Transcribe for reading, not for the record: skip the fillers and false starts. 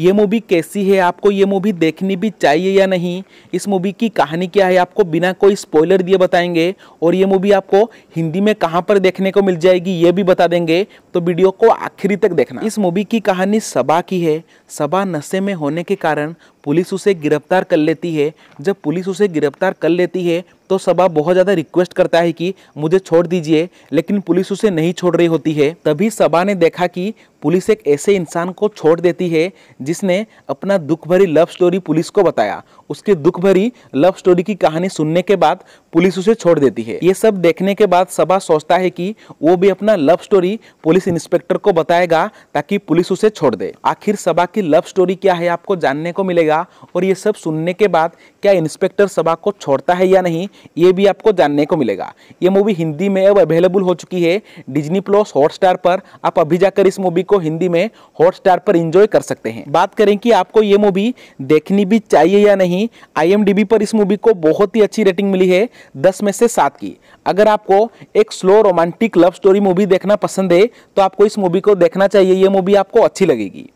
ये मूवी कैसी है, आपको ये मूवी देखनी भी चाहिए या नहीं, इस मूवी की कहानी क्या है, आपको बिना कोई स्पॉइलर दिए बताएंगे और ये मूवी आपको हिंदी में कहाँ पर देखने को मिल जाएगी ये भी बता देंगे, तो वीडियो को आखिरी तक देखना। इस मूवी की कहानी सबा की है। सबा नशे में होने के कारण पुलिस उसे गिरफ्तार कर लेती है। जब पुलिस उसे गिरफ्तार कर लेती है तो सबा बहुत ज़्यादा रिक्वेस्ट करता है कि मुझे छोड़ दीजिए, लेकिन पुलिस उसे नहीं छोड़ रही होती है। तभी सबा ने देखा कि पुलिस एक ऐसे इंसान को छोड़ देती है जिसने अपना दुख भरी लव स्टोरी पुलिस को बताया। उसके दुख भरी लव स्टोरी की कहानी सुनने के बाद पुलिस उसे छोड़ देती है। ये सब देखने के बाद सबा सोचता है कि वो भी अपना लव स्टोरी पुलिस इंस्पेक्टर को बताएगा ताकि पुलिस उसे छोड़ दे। आखिर सबा की लव स्टोरी क्या है आपको जानने को मिलेगा और ये सब सुनने के बाद क्या इंस्पेक्टर सबा को छोड़ता है या नहीं ये भी आपको जानने को मिलेगा। ये मूवी हिंदी में अब अवेलेबल हो चुकी है डिज्नी प्लस हॉटस्टार पर। आप अभी जाकर इस मूवी को हिंदी में हॉटस्टार पर एंजॉय कर सकते हैं। बात करें कि आपको ये मूवी देखनी भी चाहिए या नहीं, IMDb पर इस मूवी को बहुत ही अच्छी रेटिंग मिली है 10 में से 7 की। अगर आपको एक slow romantic love story movie देखना पसंद है तो आपको इस मूवी को देखना चाहिए, ये मूवी आपको अच्छी लगेगी।